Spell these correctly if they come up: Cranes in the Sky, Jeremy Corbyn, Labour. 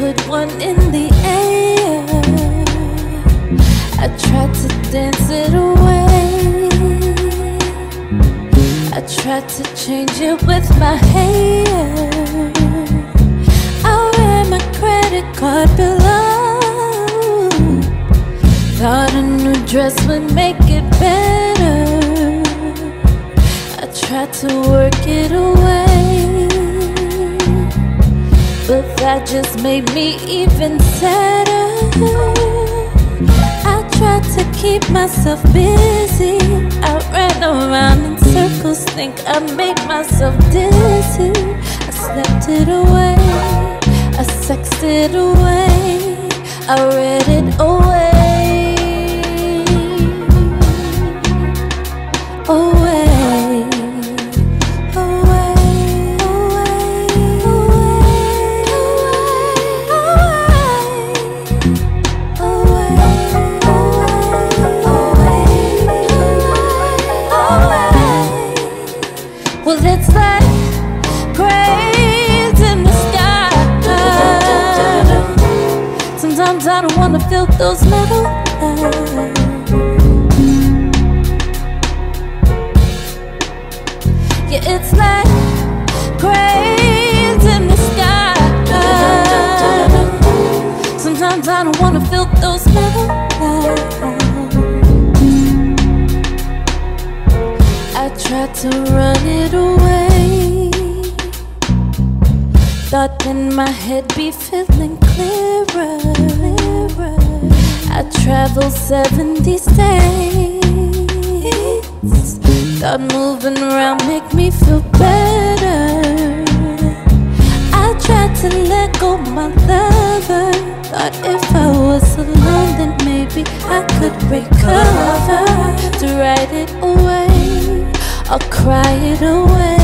put one in the air. I tried to dance it away, I tried to change it with my hair. I ran my credit card below, thought a new dress would make it better. I tried to work it away, but that just made me even sadder. I tried to keep myself busy, I ran around in circles, think I made myself dizzy. I slept it away, I sexed it away, I read it away, away. Well, it's like cranes in the sky. Sometimes I don't wanna feel those metal lines. Yeah, it's like cranes in the sky. Sometimes I don't wanna feel those metal lines. I tried to run it away, thought then my head be feeling clearer. I traveled 70 states, thought moving around make me feel better. I tried to let go my lover, thought if I was alone then maybe I could recover, to write it away, I'll cry it away.